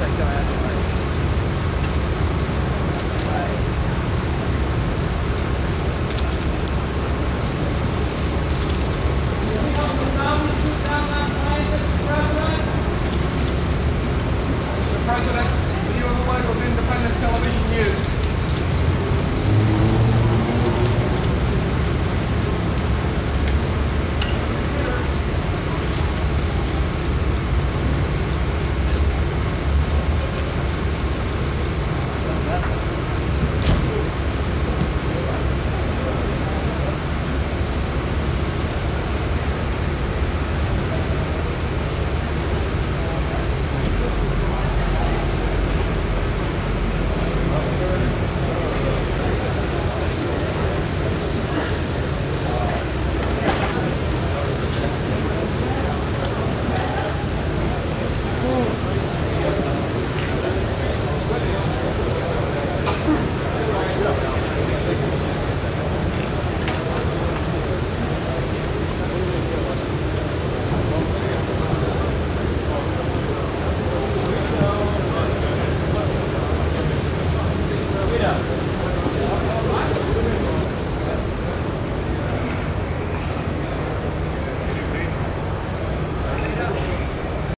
That guy had to